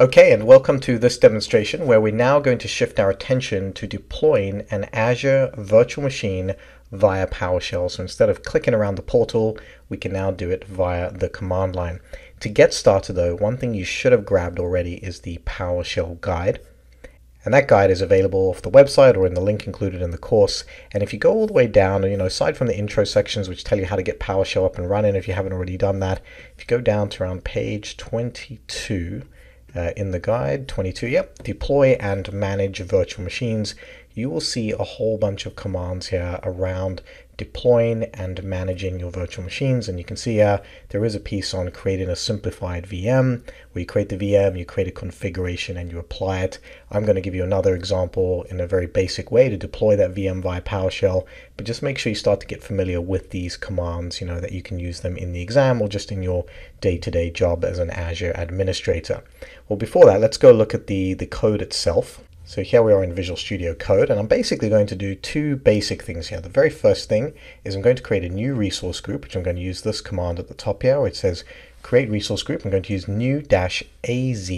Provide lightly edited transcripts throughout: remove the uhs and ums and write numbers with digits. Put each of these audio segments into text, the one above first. Okay, and welcome to this demonstration where we're now going to shift our attention to deploying an Azure virtual machine via PowerShell. So instead of clicking around the portal, we can now do it via the command line. To get started though, one thing you should have grabbed already is the PowerShell guide. And that guide is available off the website or in the link included in the course. And if you go all the way down, you know, aside from the intro sections, which tell you how to get PowerShell up and running, if you haven't already done that, if you go down to around page 22 in the guide, 22, yep, deploy and manage virtual machines, you will see a whole bunch of commands here around deploying and managing your virtual machines. And you can see here, there is a piece on creating a simplified VM, where you create the VM, you create a configuration and you apply it. I'm going to give you another example in a very basic way to deploy that VM via PowerShell, but just make sure you start to get familiar with these commands, you know, that you can use them in the exam or just in your day-to-day job as an Azure administrator. Well, before that, let's go look at the code itself. So here we are in Visual Studio Code, and I'm basically going to do two basic things here. The very first thing is I'm going to create a new resource group, which I'm going to use this command at the top here, where it says create resource group. I'm going to use new-az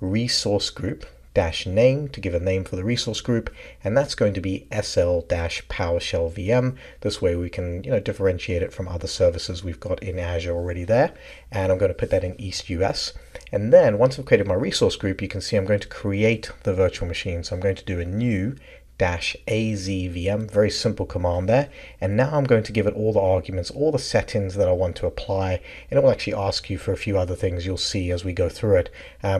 resource group -name to give a name for the resource group, and that's going to be sl-PowerShell VM. This way we can, you know, differentiate it from other services we've got in Azure already there. And I'm going to put that in East US. And then once I've created my resource group, you can see I'm going to create the virtual machine. So I'm going to do a new -az VM, very simple command there. And now I'm going to give it all the arguments, all the settings that I want to apply. And it will actually ask you for a few other things you'll see as we go through it.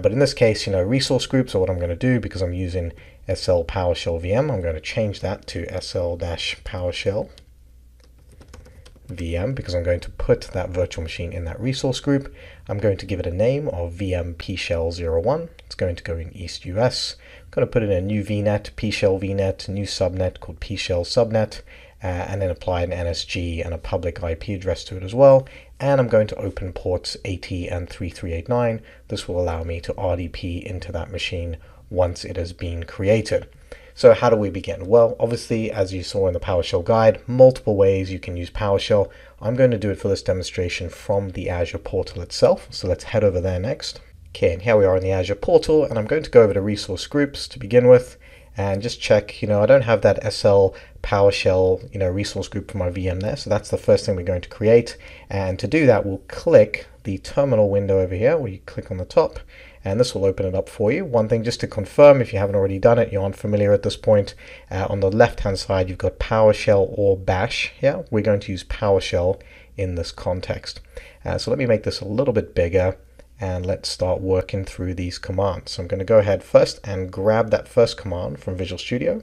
But in this case, you know, resource groups are what I'm going to do because I'm using SL PowerShell VM. I'm going to change that to SL-PowerShell VM because I'm going to put that virtual machine in that resource group. I'm going to give it a name of VM pshell01. It's going to go in East US. I'm going to put in a new VNet, pshell VNet, new subnet called pshell subnet, and then apply an NSG and a public IP address to it as well. And I'm going to open ports 80 and 3389. This will allow me to RDP into that machine once it has been created. So how do we begin? Well, obviously, as you saw in the PowerShell guide, multiple ways you can use PowerShell. I'm going to do it for this demonstration from the Azure portal itself. So let's head over there next. Okay, and here we are in the Azure portal, and I'm going to go over to resource groups to begin with and just check, you know, I don't have that SL PowerShell, you know, resource group for my VM there. So that's the first thing we're going to create. And to do that, we'll click the terminal window over here where you click on the top, and this will open it up for you. One thing just to confirm, if you haven't already done it, you're unfamiliar at this point, on the left-hand side, you've got PowerShell or Bash here. We're going to use PowerShell in this context. So let me make this a little bit bigger and let's start working through these commands. So I'm going to go ahead first and grab that first command from Visual Studio.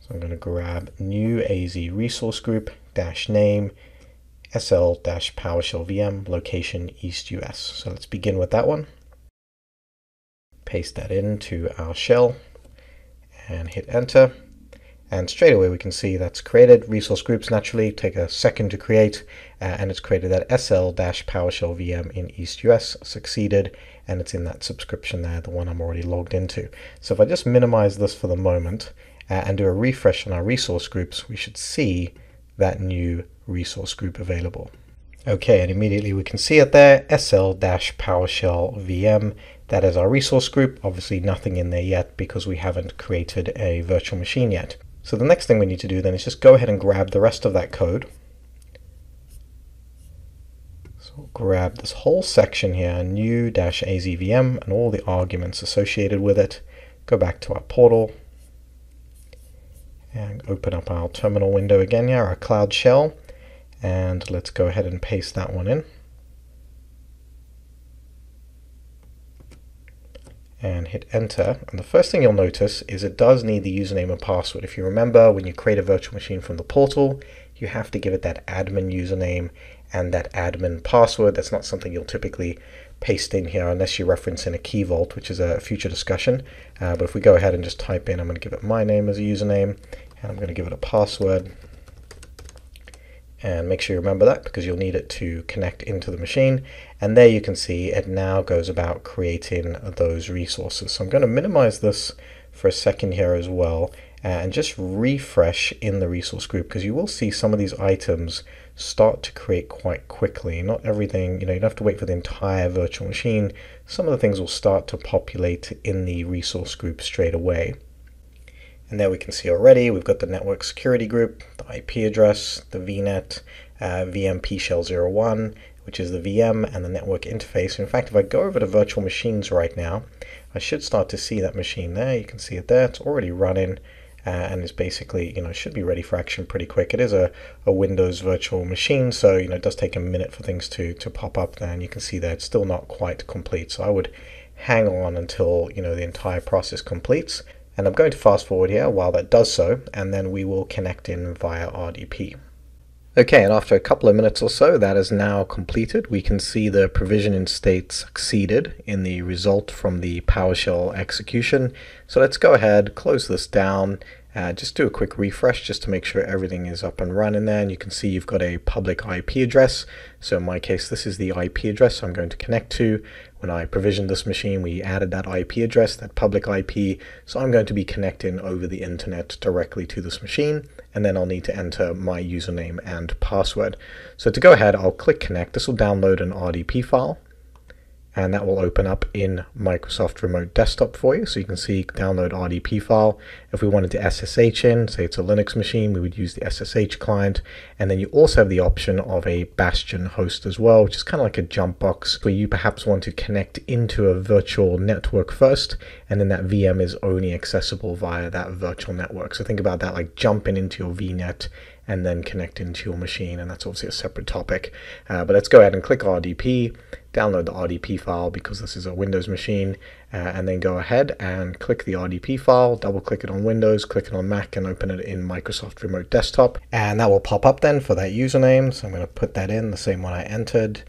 So I'm going to grab new AZ resource group -name SL-PowerShell VM location East US. So let's begin with that one. Paste that into our shell and hit enter. And straight away we can see that's created. Resource groups naturally take a second to create, and it's created that SL-PowerShell VM in East US, succeeded, and it's in that subscription there, the one I'm already logged into. So if I just minimize this for the moment and do a refresh on our resource groups, we should see that new resource group available. Okay, and immediately we can see it there, SL-PowerShell VM. That is our resource group. Obviously nothing in there yet because we haven't created a virtual machine yet. So the next thing we need to do then is just go ahead and grab the rest of that code. So we'll grab this whole section here, new -az VM and all the arguments associated with it. Go back to our portal and open up our terminal window again here, our cloud shell, and let's go ahead and paste that one in. And hit enter, and the first thing you'll notice is it does need the username and password. If you remember, when you create a virtual machine from the portal, you have to give it that admin username and that admin password. That's not something you'll typically paste in here unless you reference in a key vault, which is a future discussion. But if we go ahead and just type in, I'm going to give it my name as a username, and I'm going to give it a password. And make sure you remember that because you'll need it to connect into the machine. And there you can see it now goes about creating those resources. So I'm going to minimize this for a second here as well. and just refresh in the resource group, because you will see some of these items start to create quite quickly. Not everything, you know, you don't have to wait for the entire virtual machine. Some of the things will start to populate in the resource group straight away. And there we can see already, we've got the network security group, the IP address, the VNet, VMP shell 01, which is the VM and the network interface. In fact, if I go over to virtual machines right now, I should start to see that machine there. You can see it there, it's already running and is basically, you know, should be ready for action pretty quick. It is a Windows virtual machine, so, you know, it does take a minute for things to pop up there, and you can see that it's still not quite complete. So I would hang on until, you know, the entire process completes. And I'm going to fast forward here while that does so, and then we will connect in via RDP. Okay, and after a couple of minutes or so, that is now completed. We can see the provision in state succeeded in the result from the PowerShell execution. So let's go ahead, close this down, just do a quick refresh just to make sure everything is up and running there. And you can see you've got a public IP address. So in my case, this is the IP address I'm going to connect to. When I provisioned this machine, we added that IP address, that public IP, so I'm going to be connecting over the internet directly to this machine, and then I'll need to enter my username and password. So to go ahead, I'll click connect. This will download an RDP file, and that will open up in Microsoft Remote Desktop for you. So you can see download RDP file. If we wanted to SSH in, say it's a Linux machine, we would use the SSH client. And then you also have the option of a Bastion host as well, which is kind of like a jump box where you perhaps want to connect into a virtual network first, and then that VM is only accessible via that virtual network. So think about that like jumping into your VNet and then connect into your machine, and that's obviously a separate topic. But let's go ahead and click RDP, download the RDP file because this is a Windows machine, and then go ahead and click the RDP file, double click it on Windows, click it on Mac, and open it in Microsoft Remote Desktop. And that will pop up then for that username, so I'm going to put that in, the same one I entered.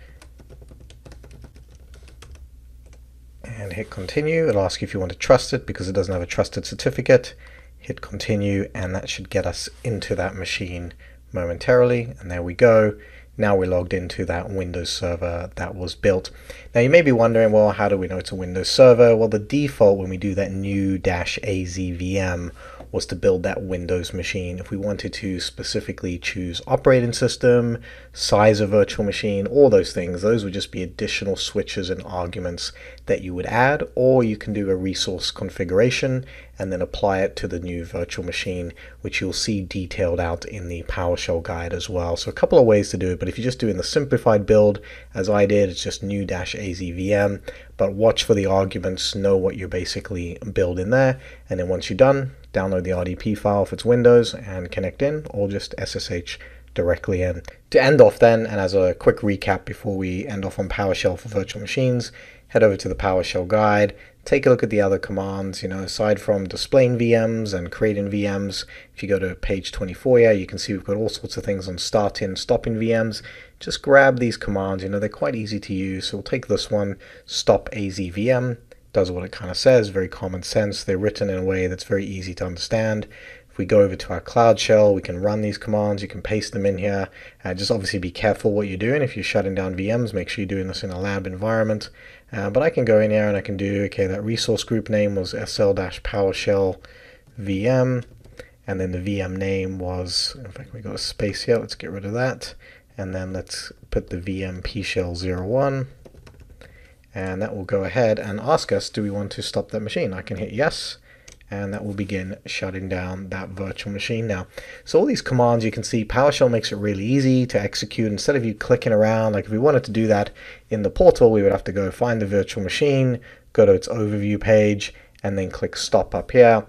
And hit continue. It'll ask you if you want to trust it because it doesn't have a trusted certificate. Hit continue, and that should get us into that machine momentarily, and there we go. Now we're logged into that Windows server that was built. Now you may be wondering, well, how do we know it's a Windows server? Well, the default when we do that new -azvm was to build that Windows machine. If we wanted to specifically choose operating system, size of virtual machine, all those things, those would just be additional switches and arguments that you would add, or you can do a resource configuration and then apply it to the new virtual machine, which you'll see detailed out in the PowerShell guide as well. So a couple of ways to do it, but if you're just doing the simplified build, as I did, it's just new -azvm, but watch for the arguments, know what you're basically building there, and then once you're done, download the RDP file if it's Windows and connect in, or just SSH directly in. To end off then, and as a quick recap before we end off on PowerShell for virtual machines, head over to the PowerShell guide, take a look at the other commands, you know, aside from displaying VMs and creating VMs. If you go to page 24 here, you can see we've got all sorts of things on starting, stopping VMs. Just grab these commands, you know, they're quite easy to use. So we'll take this one, stop AZVM, does what it kind of says, very common sense. They're written in a way that's very easy to understand. If we go over to our Cloud Shell, we can run these commands, you can paste them in here. Just obviously be careful what you're doing. If you're shutting down VMs, make sure you're doing this in a lab environment. But I can go in here and I can do, okay, that resource group name was sl-powershell VM, and then the VM name was, in fact, we got a space here, let's get rid of that. And then let's put the VMP shell 01. And that will go ahead and ask us, do we want to stop that machine? I can hit yes, and that will begin shutting down that virtual machine now. So all these commands, you can see PowerShell makes it really easy to execute. Instead of you clicking around, like if we wanted to do that in the portal, we would have to go find the virtual machine, go to its overview page, and then click stop up here.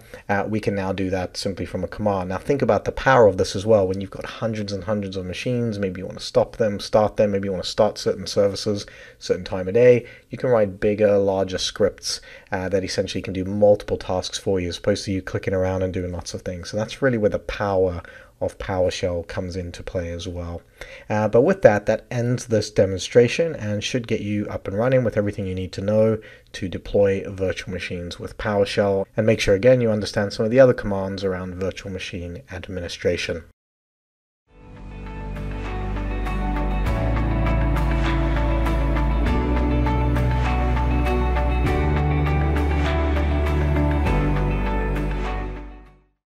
We can now do that simply from a command. Now think about the power of this as well. When you've got hundreds and hundreds of machines, maybe you want to stop them, start them, maybe you want to start certain services, certain time of day, you can write bigger, larger scripts that essentially can do multiple tasks for you, as opposed to you clicking around and doing lots of things. So that's really where the power of PowerShell comes into play as well. But with that, that ends this demonstration and should get you up and running with everything you need to know to deploy virtual machines with PowerShell. And make sure, again, you understand some of the other commands around virtual machine administration.